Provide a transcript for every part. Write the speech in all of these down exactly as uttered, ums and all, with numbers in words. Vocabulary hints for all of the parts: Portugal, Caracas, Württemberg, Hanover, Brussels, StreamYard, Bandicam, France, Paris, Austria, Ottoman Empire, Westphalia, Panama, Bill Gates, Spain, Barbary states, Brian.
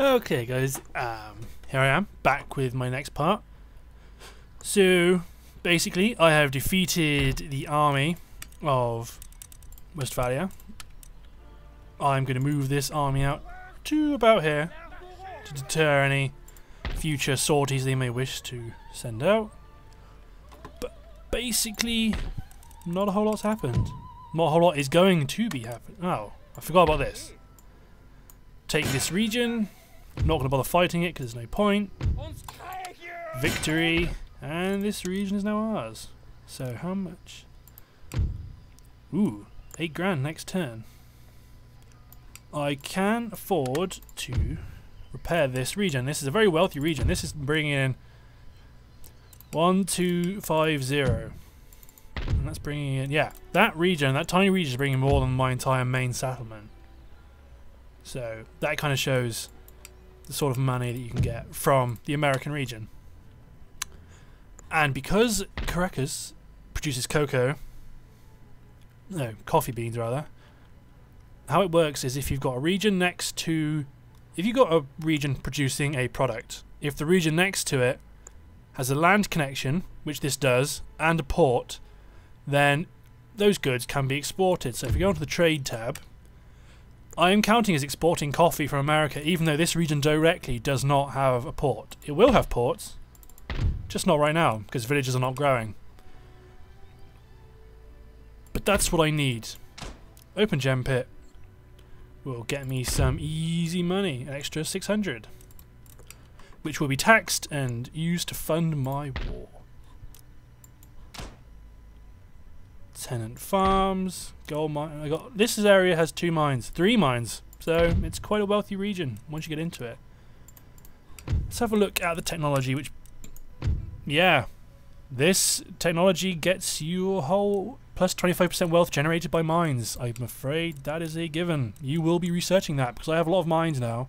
Okay guys, um, here I am, back with my next part. So, basically I have defeated the army of Westphalia. I'm going to move this army out to about here to deter any future sorties they may wish to send out. But basically, not a whole lot's happened. Not a whole lot is going to be happening. Oh, I forgot about this. Take this region. I'm not going to bother fighting it because there's no point. Victory. And this region is now ours. So how much? Ooh, eight grand next turn. I can afford to repair this region. This is a very wealthy region. This is bringing in one two five zero. And that's bringing in, yeah, that region, that tiny region is bringing more than my entire main settlement. So that kind of shows the sort of money that you can get from the American region. And because Caracas produces cocoa, no, coffee beans rather, how it works is if you've got a region next to, if you've got a region producing a product, if the region next to it has a land connection, which this does, and a port, then those goods can be exported. So if you go onto the trade tab, I am counting as exporting coffee from America, even though this region directly does not have a port. It will have ports, just not right now, because villages are not growing. But that's what I need. Open gem pit will get me some easy money, an extra six hundred. Which will be taxed and used to fund my war. Tenant farms, gold mine. I got this area has two mines, three mines, so it's quite a wealthy region once you get into it. Let's have a look at the technology, which, yeah, this technology gets you a whole plus twenty-five percent wealth generated by mines. I'm afraid that is a given. You will be researching that because I have a lot of mines now,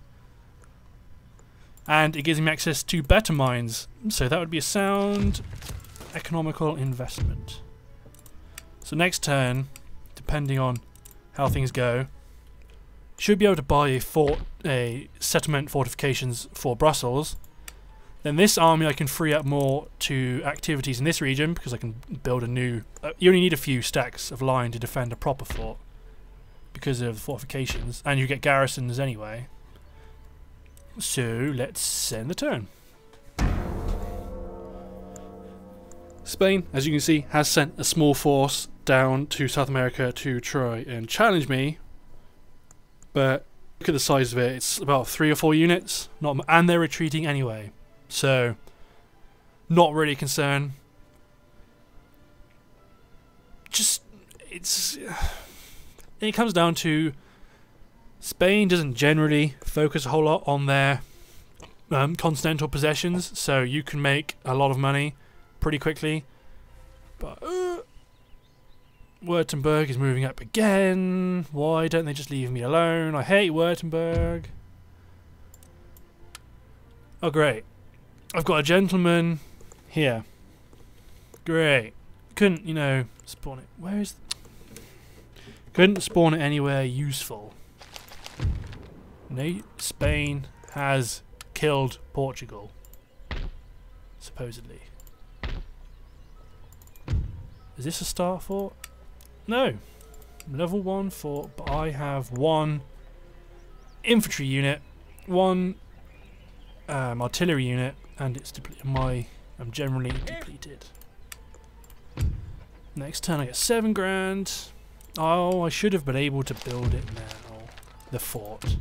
and it gives me access to better mines. So that would be a sound economical investment. So next turn, depending on how things go, should be able to buy a fort, a settlement fortifications for Brussels. Then this army I can free up more to activities in this region because I can build a new... Uh, you only need a few stacks of line to defend a proper fort because of the fortifications, and you get garrisons anyway. So let's end the turn. Spain, as you can see, has sent a small force down to South America to try and challenge me, but look at the size of it, it's about three or four units, not, and they're retreating anyway, so not really a concern. Just, it's, it comes down to Spain doesn't generally focus a whole lot on their um, continental possessions, so you can make a lot of money pretty quickly. But uh, Württemberg is moving up again. Why don't they just leave me alone? I hate Württemberg. Oh great, I've got a gentleman here. Great, couldn't, you know, spawn it, where is, couldn't spawn it anywhere useful. No, Spain has killed Portugal, supposedly. Is this a star fort? No. Level one fort, but I have one infantry unit, one um, artillery unit, and it's depleted. My I'm generally depleted. Next turn I get seven grand. Oh, I should have been able to build it now. The fort.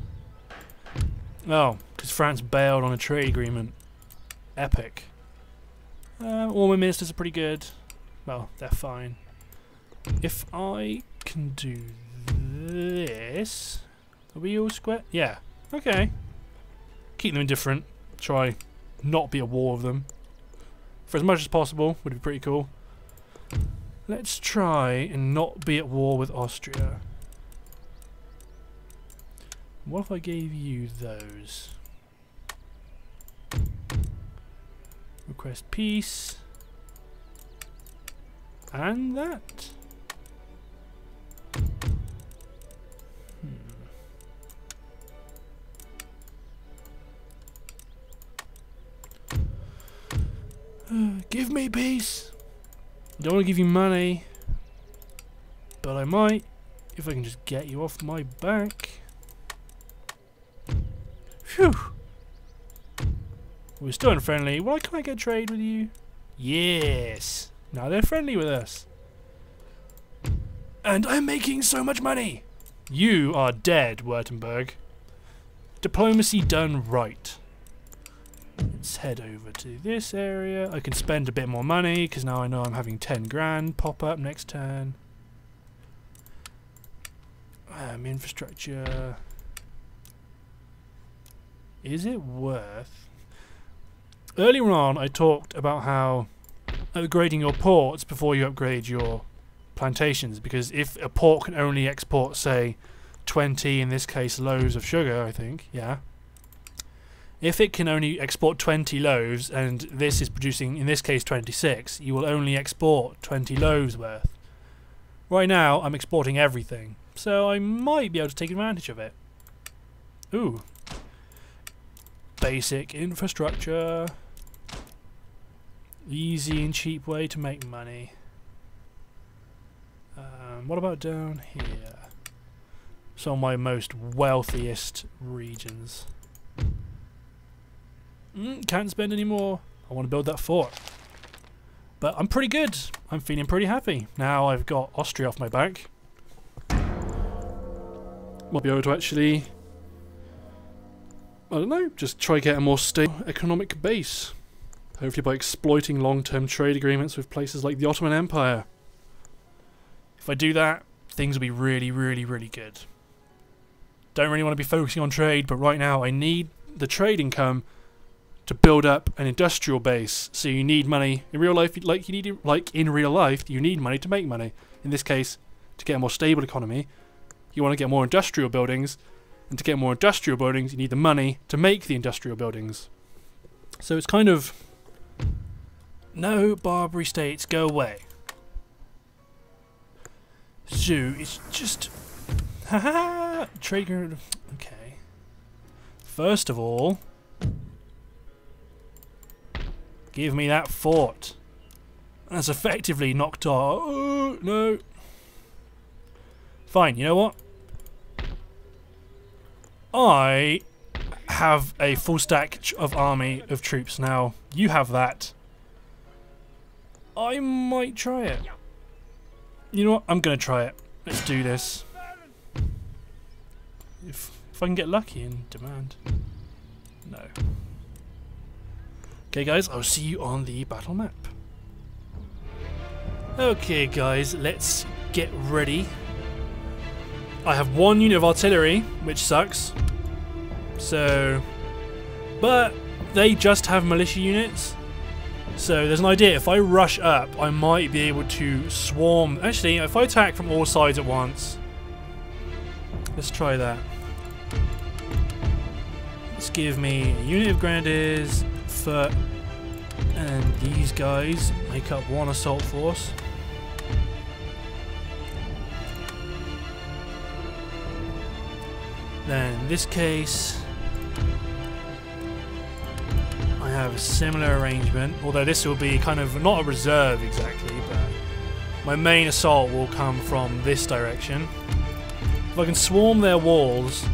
Oh, because France bailed on a trade agreement. Epic. Uh, all my ministers are pretty good. Well, they're fine. If I can do this... Are we all square? Yeah. Okay. Keep them indifferent. Try not be a war of them. For as much as possible, would be pretty cool. Let's try and not be at war with Austria. What if I gave you those? Request peace. And that. Hmm. Uh, give me peace. Don't want to give you money, but I might if I can just get you off my back. Phew. We're still unfriendly. Why can't I get trade with you? Yes. Now they're friendly with us. And I'm making so much money. You are dead, Württemberg. Diplomacy done right. Let's head over to this area. I can spend a bit more money because now I know I'm having ten grand pop up next turn. Um, infrastructure. Is it worth? Earlier on I talked about how upgrading your ports before you upgrade your plantations, because if a port can only export say twenty, in this case, loaves of sugar, I think, yeah. If it can only export twenty loaves and this is producing, in this case, twenty-six, you will only export twenty loaves worth. Right now I'm exporting everything, so I might be able to take advantage of it. Ooh. Basic infrastructure. Easy and cheap way to make money. Um, what about down here? Some of my most wealthiest regions. Mm, can't spend any more. I want to build that fort. But I'm pretty good. I'm feeling pretty happy. Now I've got Austria off my back. Might be able to actually... I don't know, just try to get a more stable economic base. Hopefully by exploiting long-term trade agreements with places like the Ottoman Empire. If I do that, things will be really, really, really good. Don't really want to be focusing on trade, but right now I need the trade income to build up an industrial base. So you need money in real life, like you need, like in real life, you need money to make money. In this case, to get a more stable economy, you want to get more industrial buildings. And to get more industrial buildings, you need the money to make the industrial buildings. So it's kind of... No, Barbary states, go away. So, it's just... Haha! Triggered... Okay. First of all... Give me that fort. That's effectively knocked off... Oh, no. Fine, you know what? I have a full stack of army of troops now. You have that. I might try it. You know what? I'm going to try it. Let's do this. If, if I can get lucky in demand. No. Okay guys, I'll see you on the battle map. Okay guys, let's get ready. I have one unit of artillery, which sucks. So, but they just have militia units. So there's an idea, if I rush up, I might be able to swarm. Actually, if I attack from all sides at once. Let's try that. Let's give me a unit of grenadiers, foot, and these guys make up one assault force. Then in this case, I have a similar arrangement, although this will be kind of not a reserve exactly, but my main assault will come from this direction. If I can swarm their walls,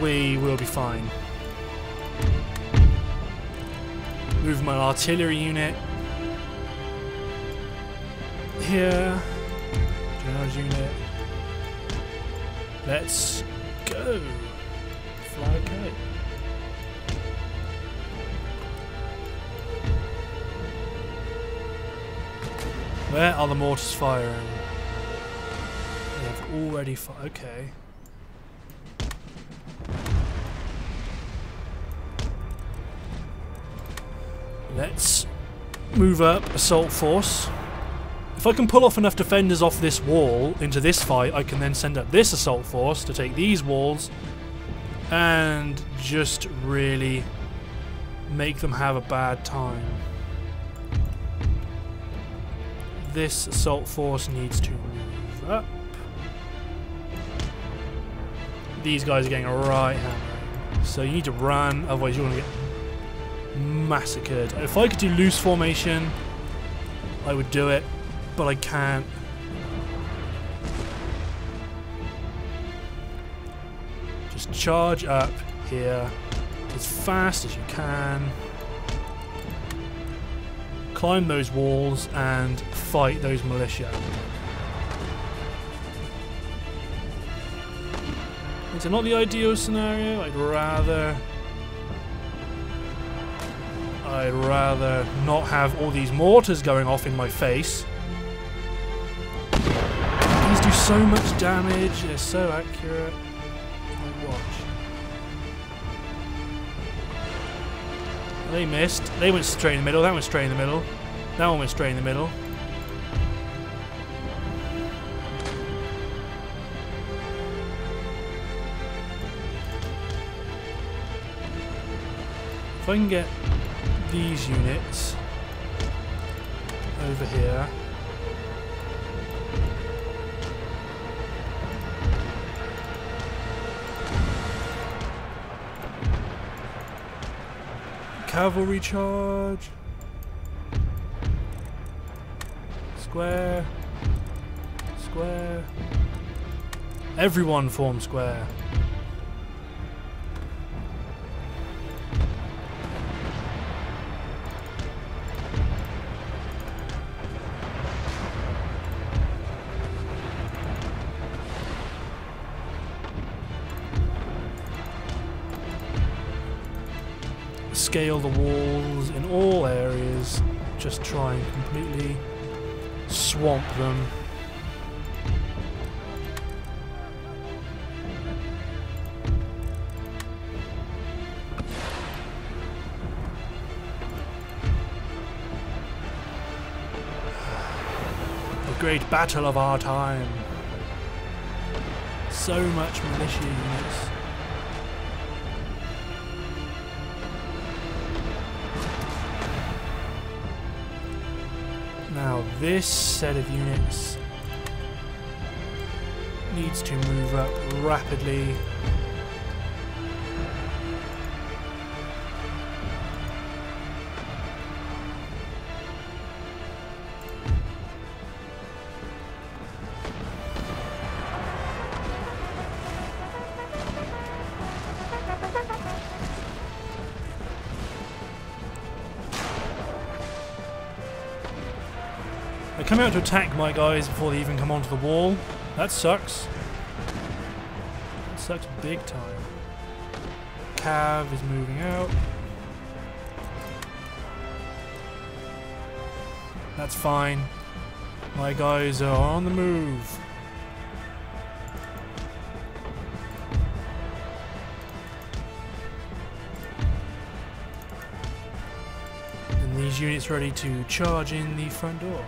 we will be fine. Move my artillery unit here, general's unit. Let's go! Fly go! Where are the mortars firing? They've already fired. Okay. Let's move up assault force. If I can pull off enough defenders off this wall into this fight, I can then send up this assault force to take these walls and just really make them have a bad time. This assault force needs to move up. These guys are getting a right hammering. So you need to run, otherwise you're going to get massacred. If I could do loose formation, I would do it, but I can't. Just charge up here as fast as you can. Climb those walls and fight those militia. It's not the ideal scenario. I'd rather... I'd rather not have all these mortars going off in my face. These do so much damage. They're so accurate. They missed. They went straight in the middle. That went straight in the middle. That one went straight in the middle. If I can get these units over here. Cavalry charge. Square. Square. Everyone form square. Scale the walls in all areas, just try and completely swamp them. The great battle of our time. So much militia units. Now this set of units needs to move up rapidly. Come out to attack my guys before they even come onto the wall. That sucks. That sucks big time. Cav is moving out. That's fine. My guys are on the move. And these units ready to charge in the front door.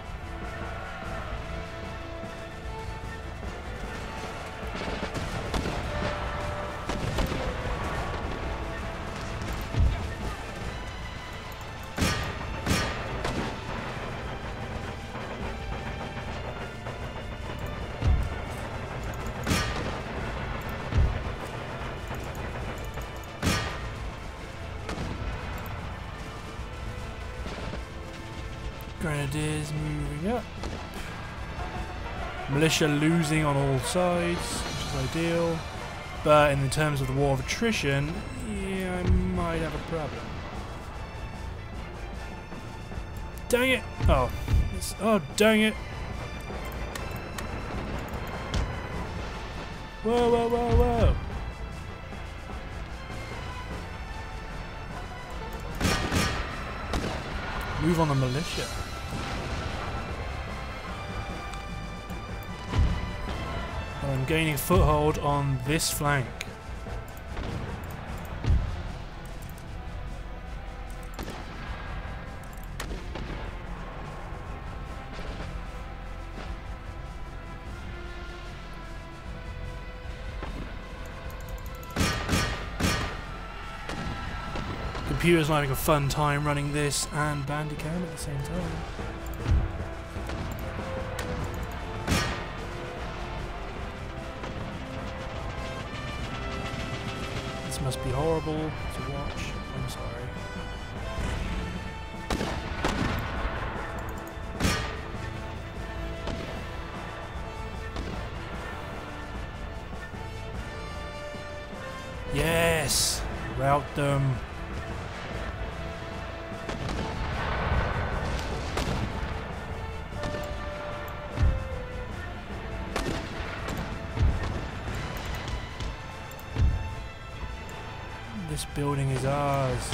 Grenadiers moving up. Militia losing on all sides, which is ideal. But in the terms of the war of attrition, yeah, I might have a problem. Dang it! Oh, it's, oh, dang it! Whoa, whoa, whoa, whoa! Move on the militia. I'm gaining a foothold on this flank. Computer's having a fun time running this and Bandicam at the same time. Must be horrible to watch. I'm sorry. Yes! Route them. This building is ours.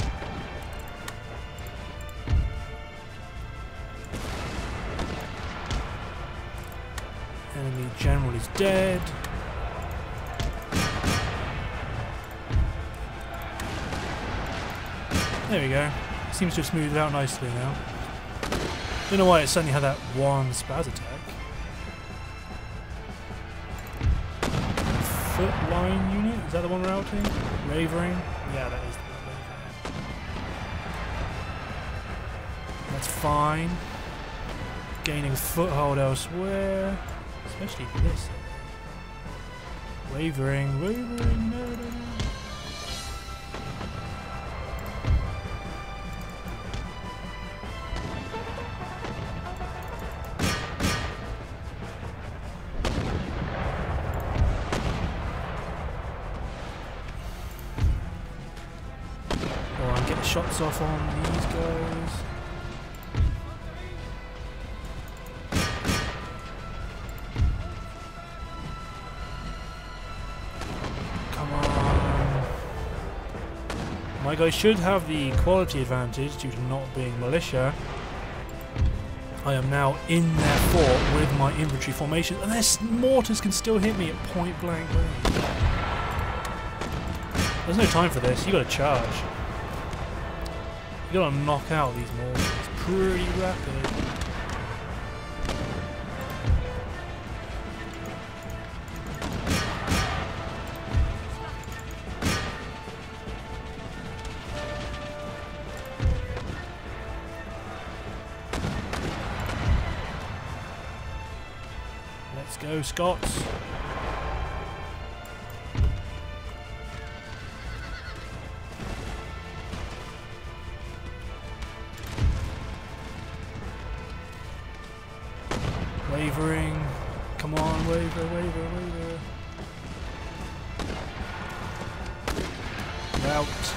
Enemy general is dead. There we go. Seems to have smoothed out nicely now. Don't know why it suddenly had that one spaz attack. Foot line unit? Is that the one we're outing? Ravering? Yeah, that is the one. That's fine. Gaining foothold elsewhere. Especially this. Wavering, wavering, no, no, no. Shots off on these guys. Come on. My guys should have the quality advantage due to not being militia. I am now in their fort with my infantry formation, and their mortars can still hit me at point blank range. There's no time for this, you gotta charge. You gotta knock out these mortars pretty rapid. Let's go, Scots. Wavering. Come on, waver, waver, waver. Route.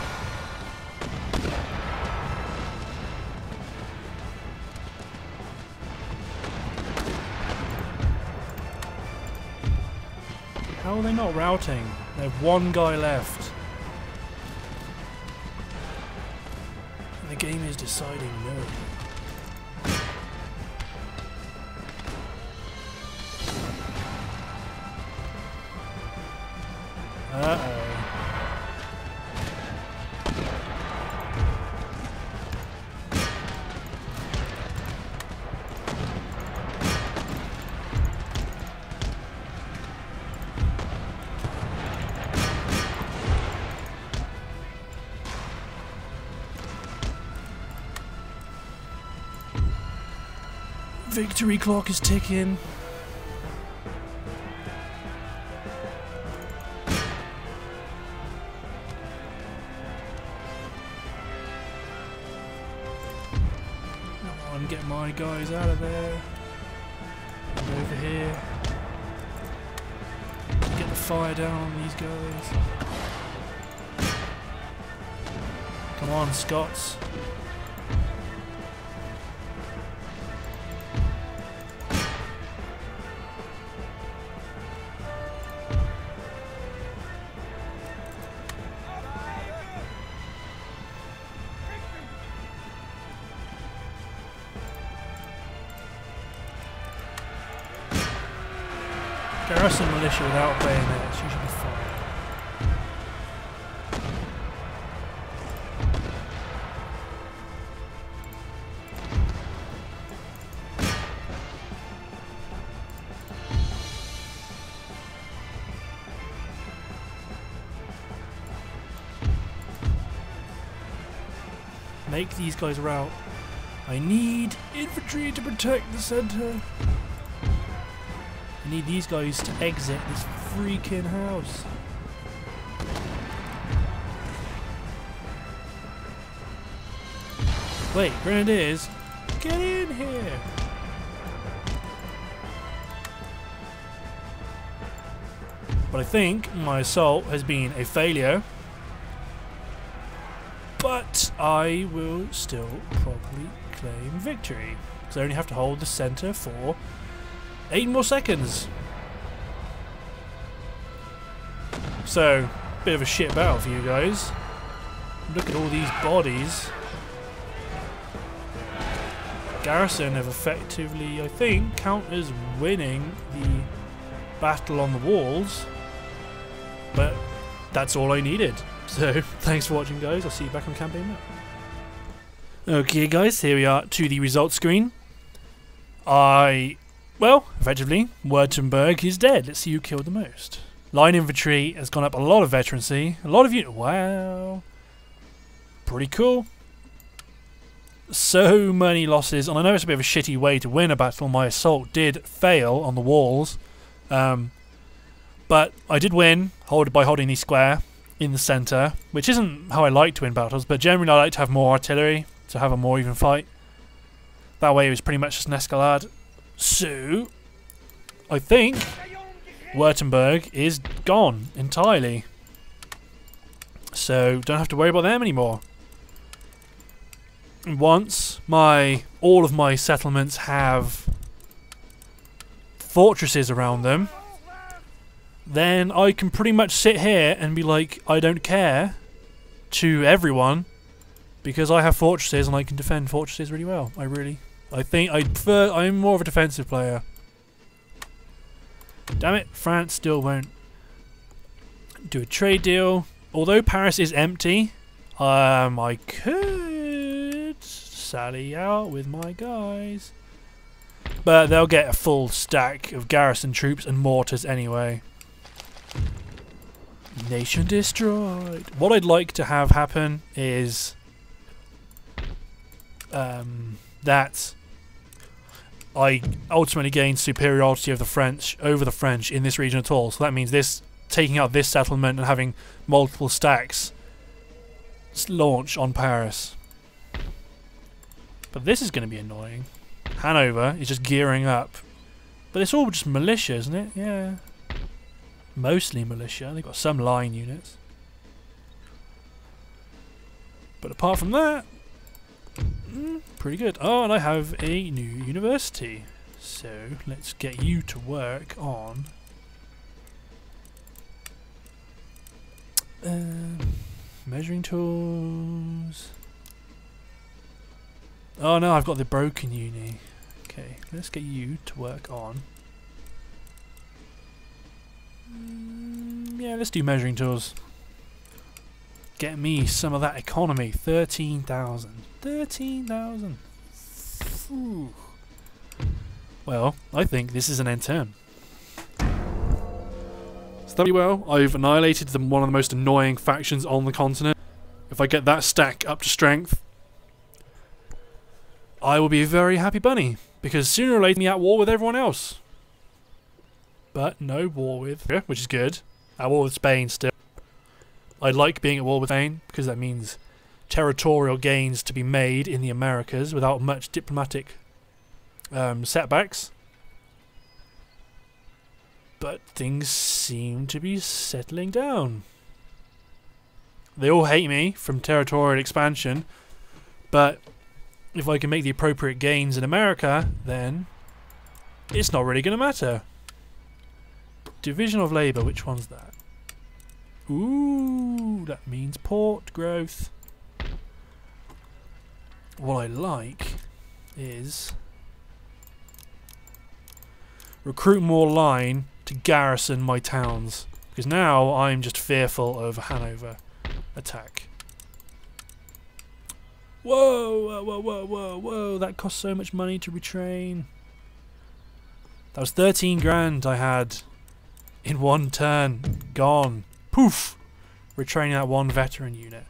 How are they not routing? They have one guy left. And the game is deciding no. Victory clock is ticking. Come on, get my guys out of there. And over here. Get the fire down on these guys. Come on, Scots. Garrison militia without bayonets, you should be fine. Make these guys rout. I need infantry to protect the centre. I need these guys to exit this freaking house. Wait, Grand is. Get in here! But I think my assault has been a failure. But I will still probably claim victory. Because I only have to hold the centre for eight more seconds. So, bit of a shit battle for you guys. Look at all these bodies. Garrison have effectively, I think, counters winning the battle on the walls. But that's all I needed. So, thanks for watching, guys. I'll see you back on campaign map. Okay, guys, here we are to the results screen. I, well, effectively, Württemberg is dead. Let's see who killed the most. Line infantry has gone up a lot of veterancy. A lot of units. Wow. Pretty cool. So many losses, and I know it's a bit of a shitty way to win a battle. My assault did fail on the walls, um, but I did win hold, by holding the square in the centre, which isn't how I like to win battles, but generally I like to have more artillery to have a more even fight. That way it was pretty much just an escalade. So, I think Württemberg is gone entirely. So, don't have to worry about them anymore. Once my all of my settlements have fortresses around them, then I can pretty much sit here and be like, I don't care to everyone because I have fortresses and I can defend fortresses really well. I really, I think I prefer, I'm more of a defensive player. Damn it, France still won't do a trade deal. Although Paris is empty, um, I could sally out with my guys, but they'll get a full stack of garrison troops and mortars anyway. Nation destroyed. What I'd like to have happen is um, that I ultimately gain superiority of the French over the French in this region at all. So that means this taking out this settlement and having multiple stacks launch on Paris. But this is going to be annoying. Hanover is just gearing up. But it's all just militia, isn't it? Yeah. Mostly militia. They've got some line units. But apart from that, pretty good. Oh, and I have a new university. So let's get you to work on um, measuring tools. Oh no, I've got the broken uni. Okay, let's get you to work on. Mm, yeah, let's do measuring tools. Get me some of that economy. thirteen thousand. thirteen thousand. Well, I think this is an end turn. So that'll be well. I've annihilated the, one of the most annoying factions on the continent. If I get that stack up to strength, I will be a very happy bunny, because sooner or later me at war with everyone else. But no war with, which is good. At war with Spain still. I like being at war with Spain, because that means territorial gains to be made in the Americas without much diplomatic um, setbacks. But things seem to be settling down. They all hate me from territorial expansion, but if I can make the appropriate gains in America, then it's not really going to matter. Division of labour, which one's that? Ooh, that means port growth. What I like is recruit more line to garrison my towns, because now I'm just fearful of Hanover attack. Whoa, whoa, whoa, whoa, whoa, that cost so much money to retrain. That was thirteen grand I had in one turn. Gone. Poof! Retraining that one veteran unit.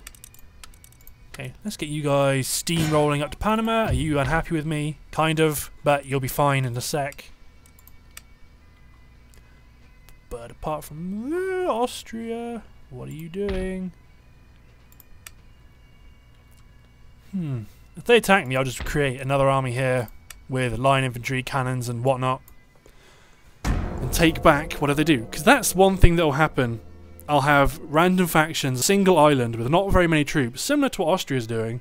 Okay, let's get you guys steamrolling up to Panama. Are you unhappy with me? Kind of, but you'll be fine in a sec. But apart from that, Austria, what are you doing? Hmm, If they attack me, I'll just create another army here with line infantry, cannons and whatnot, and take back whatever they do. Because that's one thing that will happen. I'll have random factions, a single island with not very many troops, similar to what Austria is doing.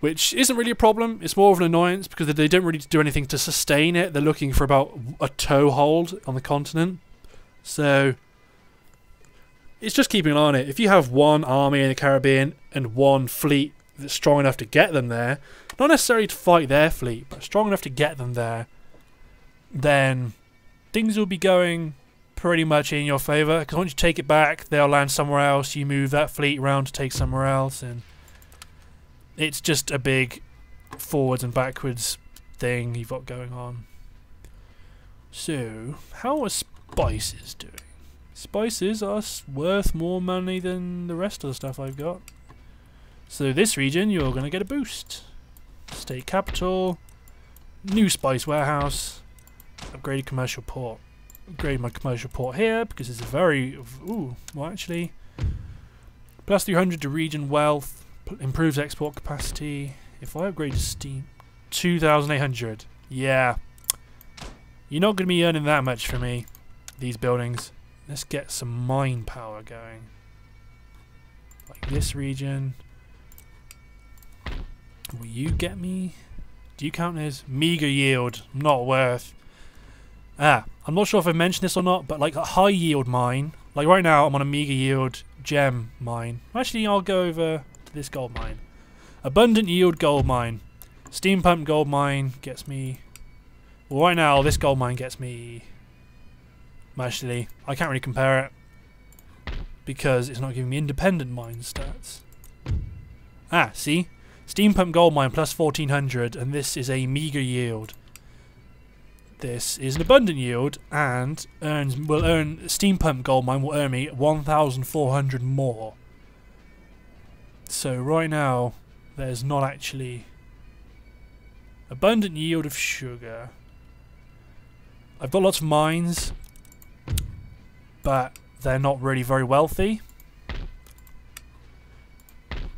Which isn't really a problem, it's more of an annoyance because they don't really do anything to sustain it. They're looking for about a toehold on the continent. So, it's just keeping an eye on it. If you have one army in the Caribbean and one fleet that's strong enough to get them there, not necessarily to fight their fleet, but strong enough to get them there, then things will be going pretty much in your favour. Because once you take it back, they'll land somewhere else, you move that fleet around to take somewhere else, and it's just a big forwards and backwards thing you've got going on. So, how are spices doing? Spices are worth more money than the rest of the stuff I've got. So this region, you're going to get a boost. State capital, new spice warehouse, upgraded commercial port. Upgrade my commercial port here because it's a very... Ooh, well actually... Plus three hundred to region wealth. Improves export capacity. If I upgrade to steam, two thousand eight hundred. Yeah. You're not going to be earning that much for me, these buildings. Let's get some mine power going. Like this region. Will you get me? Do you count as meager yield? Not worth. Ah, I'm not sure if I mentioned this or not, but like a high yield mine. Like right now, I'm on a meager yield gem mine. Actually, I'll go over... this gold mine. Abundant yield gold mine. Steam pump gold mine gets me... Well, right now, this gold mine gets me... Actually, I can't really compare it because it's not giving me independent mine stats. Ah, see? Steam pump gold mine plus fourteen hundred, and this is a meager yield. This is an abundant yield and earns will earn steam pump gold mine will earn me one thousand four hundred more. So right now, there's not actually abundant yield of sugar. I've got lots of mines, but they're not really very wealthy.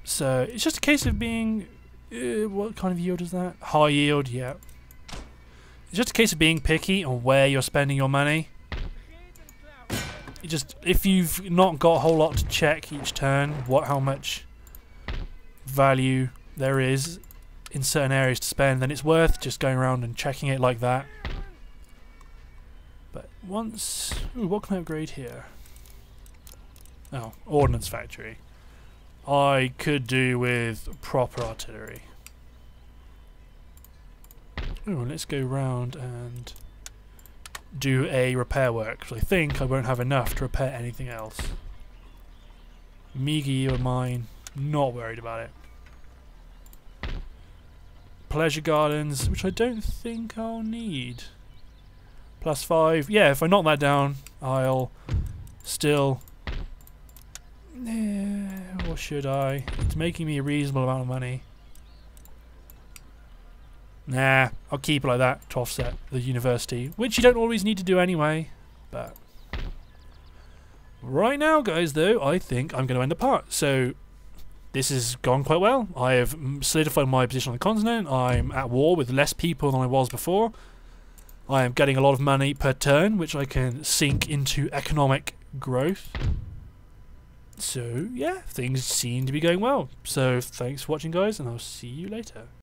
So it's just a case of being... Uh, what kind of yield is that? High yield, yeah. It's just a case of being picky on where you're spending your money. You just, if you've not got a whole lot to check each turn, what how much... value there is in certain areas to spend, then it's worth just going around and checking it like that. But once... Ooh, what can I upgrade here? Oh, ordnance factory. I could do with proper artillery. Ooh, let's go round and do a repair work, because I think I won't have enough to repair anything else. Migi or mine. Not worried about it. Pleasure gardens, which I don't think I'll need. Plus five. Yeah, if I knock that down, I'll still... Eh, or should I? It's making me a reasonable amount of money. Nah, I'll keep it like that to offset the university, which you don't always need to do anyway. But right now, guys, though, I think I'm going to end the part. So... this has gone quite well. I have solidified my position on the continent. I'm at war with less people than I was before. I am getting a lot of money per turn, which I can sink into economic growth. So, yeah, things seem to be going well. So, thanks for watching, guys, and I'll see you later.